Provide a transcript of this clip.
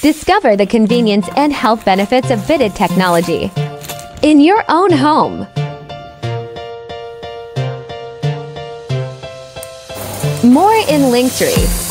Discover the convenience and health benefits of fitted technology in your own home. More in link 3.